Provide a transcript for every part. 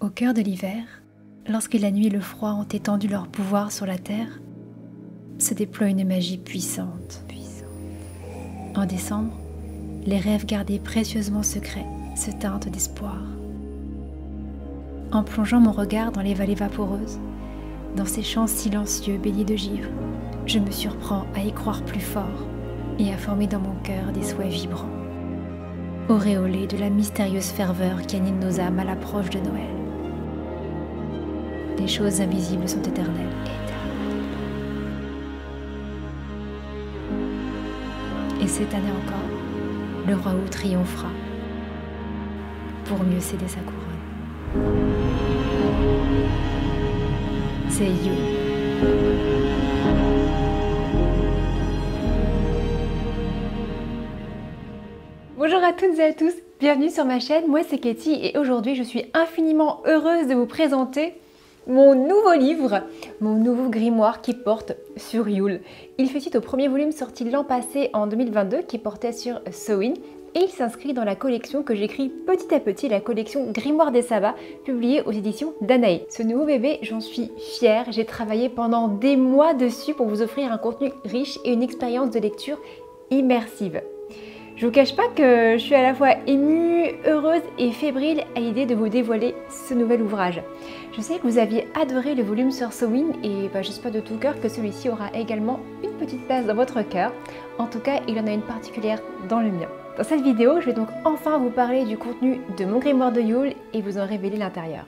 Au cœur de l'hiver, lorsque la nuit et le froid ont étendu leur pouvoir sur la terre, se déploie une magie puissante. En décembre, les rêves gardés précieusement secrets se teintent d'espoir. En plongeant mon regard dans les vallées vaporeuses, dans ces champs silencieux bénis de givre, je me surprends à y croire plus fort et à former dans mon cœur des souhaits vibrants, auréolés de la mystérieuse ferveur qui anime nos âmes à l'approche de Noël. Les choses invisibles sont éternelles. Et cette année encore, le roi Oud triomphera pour mieux céder sa couronne. C'est Yule. Bonjour à toutes et à tous, bienvenue sur ma chaîne, moi c'est Katie et aujourd'hui je suis infiniment heureuse de vous présenter mon nouveau livre, mon nouveau grimoire qui porte sur Yule. Il fait suite au premier volume sorti l'an passé en 2022 qui portait sur Sawin et il s'inscrit dans la collection que j'écris petit à petit, la collection Grimoire des Sabbats publiée aux éditions Danaé. Ce nouveau bébé, j'en suis fière, j'ai travaillé pendant des mois dessus pour vous offrir un contenu riche et une expérience de lecture immersive. Je vous cache pas que je suis à la fois émue, heureuse et fébrile à l'idée de vous dévoiler ce nouvel ouvrage. Je sais que vous aviez adoré le volume sur Samhain et j'espère de tout cœur que celui-ci aura également une petite place dans votre cœur. En tout cas, il en a une particulière dans le mien. Dans cette vidéo, je vais donc enfin vous parler du contenu de mon grimoire de Yule et vous en révéler l'intérieur.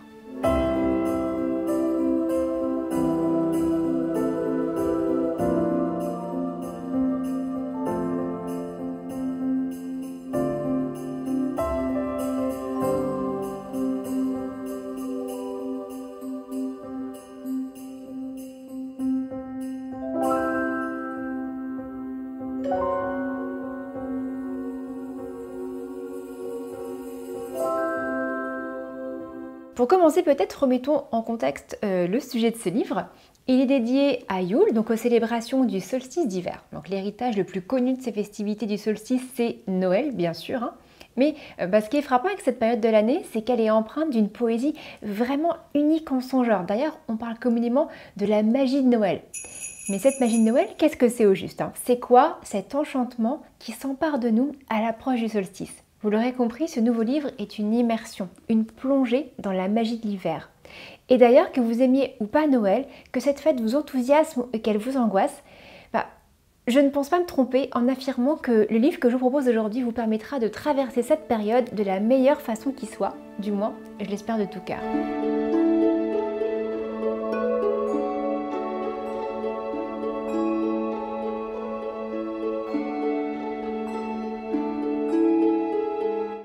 Pour commencer, peut-être remettons en contexte le sujet de ce livre. Il est dédié à Yule, donc aux célébrations du solstice d'hiver. Donc l'héritage le plus connu de ces festivités du solstice, c'est Noël, bien sûr. Mais ce qui est frappant avec cette période de l'année, c'est qu'elle est empreinte d'une poésie vraiment unique en son genre. D'ailleurs, on parle communément de la magie de Noël. Mais cette magie de Noël, qu'est-ce que c'est au juste, hein? C'est quoi cet enchantement qui s'empare de nous à l'approche du solstice? Vous l'aurez compris, ce nouveau livre est une immersion, une plongée dans la magie de l'hiver. Et d'ailleurs, que vous aimiez ou pas Noël, que cette fête vous enthousiasme et qu'elle vous angoisse, je ne pense pas me tromper en affirmant que le livre que je vous propose aujourd'hui vous permettra de traverser cette période de la meilleure façon qui soit, du moins, je l'espère de tout cœur.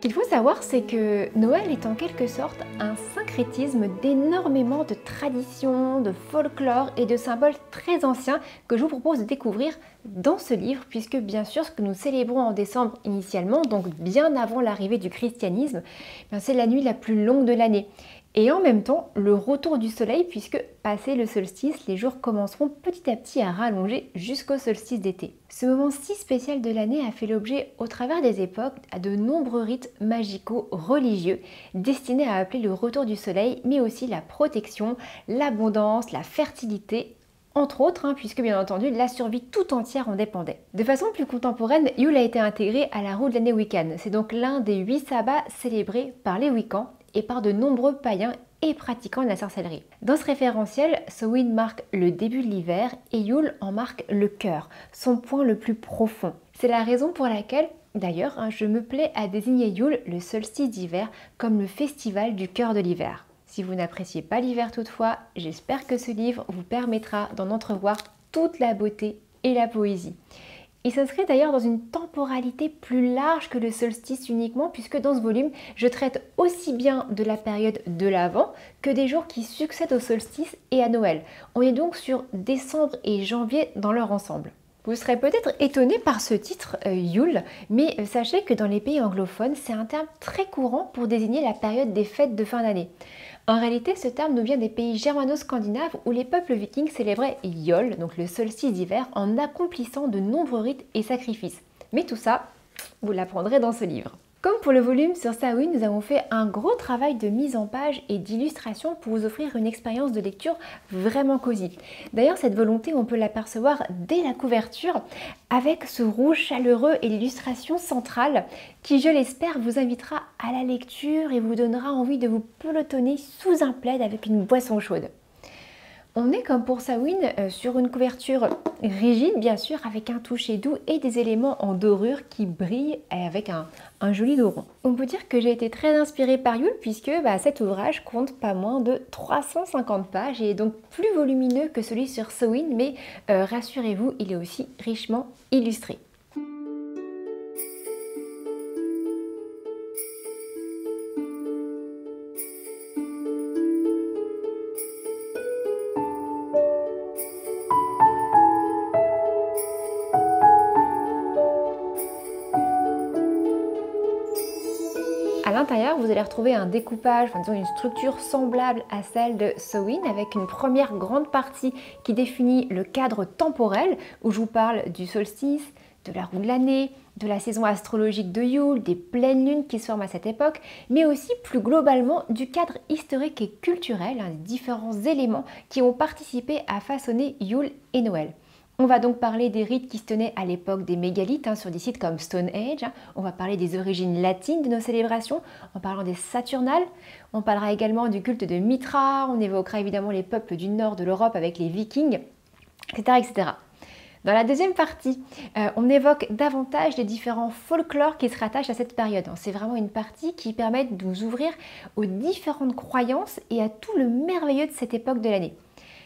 Ce qu'il faut savoir, c'est que Noël est en quelque sorte un syncrétisme d'énormément de traditions, de folklore et de symboles très anciens que je vous propose de découvrir dans ce livre, puisque bien sûr ce que nous célébrons en décembre initialement, donc bien avant l'arrivée du christianisme, c'est la nuit la plus longue de l'année. Et en même temps, le retour du soleil, puisque passé le solstice, les jours commenceront petit à petit à rallonger jusqu'au solstice d'été. Ce moment si spécial de l'année a fait l'objet, au travers des époques, à de nombreux rites magico-religieux destinés à appeler le retour du soleil, mais aussi la protection, l'abondance, la fertilité, entre autres, puisque bien entendu, la survie tout entière en dépendait. De façon plus contemporaine, Yule a été intégré à la roue de l'année Wiccan. C'est donc l'un des 8 sabbats célébrés par les Wiccans et par de nombreux païens et pratiquant de la sorcellerie. Dans ce référentiel, Samhain marque le début de l'hiver et Yule en marque le cœur, son point le plus profond. C'est la raison pour laquelle, d'ailleurs, je me plais à désigner Yule, le solstice d'hiver, comme le festival du cœur de l'hiver. Si vous n'appréciez pas l'hiver toutefois, j'espère que ce livre vous permettra d'en entrevoir toute la beauté et la poésie. Il s'inscrit d'ailleurs dans une temporalité plus large que le solstice uniquement, puisque dans ce volume, je traite aussi bien de la période de l'Avent que des jours qui succèdent au solstice et à Noël. On est donc sur décembre et janvier dans leur ensemble. Vous serez peut-être étonné par ce titre Yule, mais sachez que dans les pays anglophones, c'est un terme très courant pour désigner la période des fêtes de fin d'année. En réalité, ce terme nous vient des pays germano-scandinaves où les peuples vikings célébraient Yule, donc le solstice d'hiver, en accomplissant de nombreux rites et sacrifices. Mais tout ça, vous l'apprendrez dans ce livre. Comme pour le volume sur Sawin, nous avons fait un gros travail de mise en page et d'illustration pour vous offrir une expérience de lecture vraiment cosy. D'ailleurs, cette volonté, on peut l'apercevoir dès la couverture avec ce rouge chaleureux et l'illustration centrale qui, je l'espère, vous invitera à la lecture et vous donnera envie de vous pelotonner sous un plaid avec une boisson chaude. On est comme pour Sawin sur une couverture rigide, bien sûr, avec un toucher doux et des éléments en dorure qui brillent avec un joli doron. On peut dire que j'ai été très inspirée par Yule puisque cet ouvrage compte pas moins de 350 pages et est donc plus volumineux que celui sur Sawin, mais rassurez-vous, il est aussi richement illustré. À l'intérieur, vous allez retrouver un découpage, enfin disons une structure semblable à celle de Sawin, avec une première grande partie qui définit le cadre temporel, où je vous parle du solstice, de la roue de l'année, de la saison astrologique de Yule, des pleines lunes qui se forment à cette époque, mais aussi plus globalement du cadre historique et culturel, des différents éléments qui ont participé à façonner Yule et Noël. On va donc parler des rites qui se tenaient à l'époque des mégalithes sur des sites comme Stonehenge. On va parler des origines latines de nos célébrations en parlant des Saturnales. On parlera également du culte de Mithra. On évoquera évidemment les peuples du nord de l'Europe avec les Vikings, etc. etc. Dans la deuxième partie, on évoque davantage les différents folklores qui se rattachent à cette période. C'est vraiment une partie qui permet de nous ouvrir aux différentes croyances et à tout le merveilleux de cette époque de l'année.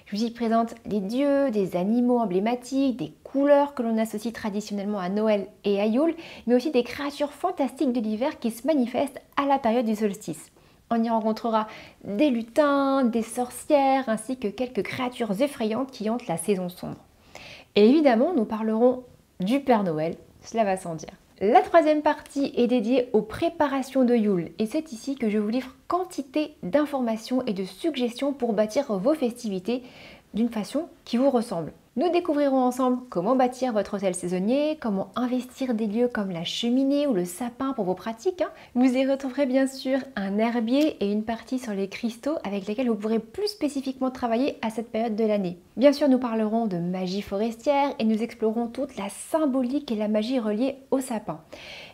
Je vous y présente des dieux, des animaux emblématiques, des couleurs que l'on associe traditionnellement à Noël et à Yule, mais aussi des créatures fantastiques de l'hiver qui se manifestent à la période du solstice. On y rencontrera des lutins, des sorcières, ainsi que quelques créatures effrayantes qui hantent la saison sombre. Et évidemment, nous parlerons du Père Noël, cela va sans dire. La troisième partie est dédiée aux préparations de Yule et c'est ici que je vous livre quantité d'informations et de suggestions pour bâtir vos festivités d'une façon qui vous ressemble. Nous découvrirons ensemble comment bâtir votre hôtel saisonnier, comment investir des lieux comme la cheminée ou le sapin pour vos pratiques. Vous y retrouverez bien sûr un herbier et une partie sur les cristaux avec lesquels vous pourrez plus spécifiquement travailler à cette période de l'année. Bien sûr, nous parlerons de magie forestière et nous explorons toute la symbolique et la magie reliée au sapin.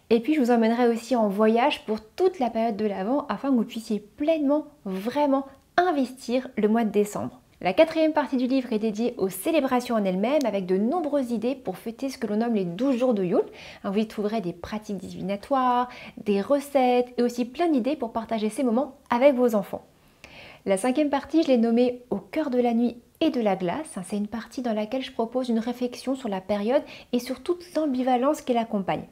Et puis, je vous emmènerai aussi en voyage pour toute la période de l'Avent afin que vous puissiez pleinement, vraiment investir le mois de décembre. La quatrième partie du livre est dédiée aux célébrations en elles-mêmes avec de nombreuses idées pour fêter ce que l'on nomme les 12 jours de Yule. Vous y trouverez des pratiques divinatoires, des recettes et aussi plein d'idées pour partager ces moments avec vos enfants. La cinquième partie, je l'ai nommée « Au cœur de la nuit et de la glace ». C'est une partie dans laquelle je propose une réflexion sur la période et sur toute l'ambivalence qui l'accompagne.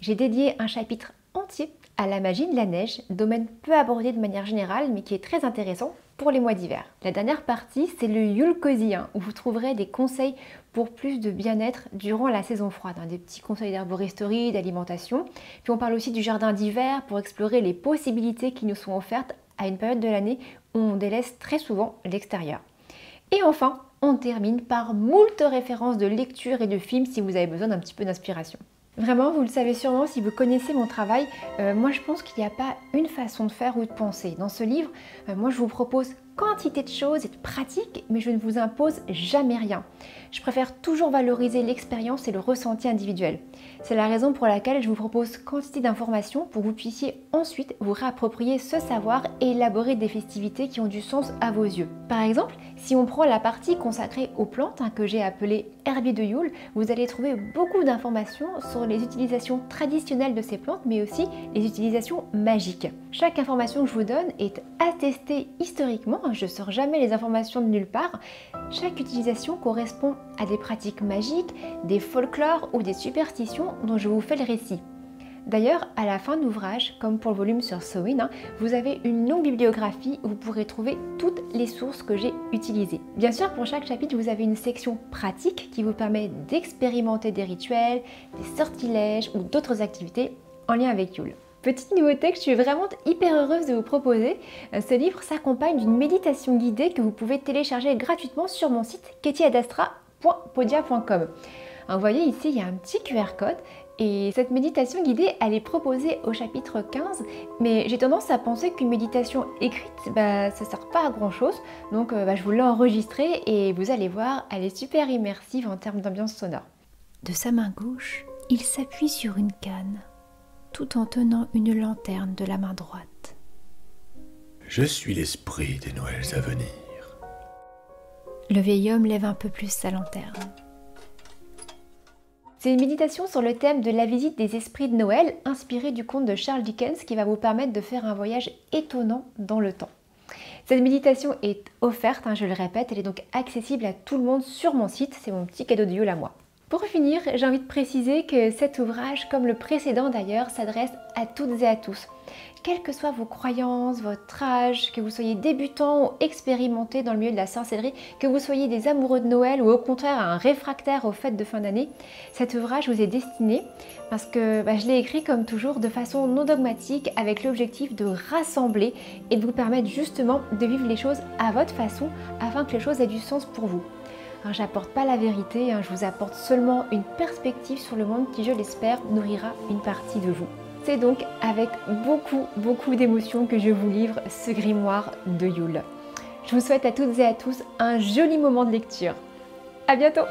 J'ai dédié un chapitre entier à la magie de la neige, domaine peu abordé de manière générale mais qui est très intéressant pour les mois d'hiver. La dernière partie, c'est le Yule Cosy, où vous trouverez des conseils pour plus de bien-être durant la saison froide, des petits conseils d'herboristerie, d'alimentation. Puis on parle aussi du jardin d'hiver pour explorer les possibilités qui nous sont offertes à une période de l'année où on délaisse très souvent l'extérieur. Et enfin, on termine par moult références de lecture et de films si vous avez besoin d'un petit peu d'inspiration. Vraiment, vous le savez sûrement si vous connaissez mon travail, moi je pense qu'il n'y a pas une façon de faire ou de penser. Dans ce livre, moi je vous propose quantité de choses et de pratiques, mais je ne vous impose jamais rien. Je préfère toujours valoriser l'expérience et le ressenti individuel. C'est la raison pour laquelle je vous propose quantité d'informations pour que vous puissiez ensuite vous réapproprier ce savoir et élaborer des festivités qui ont du sens à vos yeux. Par exemple, si on prend la partie consacrée aux plantes, que j'ai appelée herbier de Yule, vous allez trouver beaucoup d'informations sur les utilisations traditionnelles de ces plantes, mais aussi les utilisations magiques. Chaque information que je vous donne est attestée historiquement, je ne sors jamais les informations de nulle part. Chaque utilisation correspond à des pratiques magiques, des folklores ou des superstitions dont je vous fais le récit. D'ailleurs, à la fin de l'ouvrage, comme pour le volume sur Sawin, vous avez une longue bibliographie où vous pourrez trouver toutes les sources que j'ai utilisées. Bien sûr, pour chaque chapitre, vous avez une section pratique qui vous permet d'expérimenter des rituels, des sortilèges ou d'autres activités en lien avec Yule. Petite nouveauté que je suis vraiment hyper heureuse de vous proposer, ce livre s'accompagne d'une méditation guidée que vous pouvez télécharger gratuitement sur mon site kettyadastra.podia.com. Vous voyez ici, il y a un petit QR code. Et cette méditation guidée, elle est proposée au chapitre 15, mais j'ai tendance à penser qu'une méditation écrite, ça sert pas à grand chose, donc je vous l'ai enregistrée et vous allez voir, elle est super immersive en termes d'ambiance sonore. De sa main gauche, il s'appuie sur une canne, tout en tenant une lanterne de la main droite. Je suis l'esprit des Noëls à venir. Le vieil homme lève un peu plus sa lanterne. C'est une méditation sur le thème de la visite des esprits de Noël, inspirée du conte de Charles Dickens, qui va vous permettre de faire un voyage étonnant dans le temps. Cette méditation est offerte, je le répète, elle est donc accessible à tout le monde sur mon site, c'est mon petit cadeau de Yule à moi. Pour finir, j'ai envie de préciser que cet ouvrage, comme le précédent d'ailleurs, s'adresse à toutes et à tous. Quelles que soient vos croyances, votre âge, que vous soyez débutant ou expérimenté dans le milieu de la sorcellerie, que vous soyez des amoureux de Noël ou au contraire un réfractaire aux fêtes de fin d'année, cet ouvrage vous est destiné parce que je l'ai écrit comme toujours de façon non dogmatique avec l'objectif de rassembler et de vous permettre justement de vivre les choses à votre façon afin que les choses aient du sens pour vous. Alors j'apporte pas la vérité, je vous apporte seulement une perspective sur le monde qui, je l'espère, nourrira une partie de vous. C'est donc avec beaucoup d'émotion que je vous livre ce grimoire de Yule. Je vous souhaite à toutes et à tous un joli moment de lecture. À bientôt!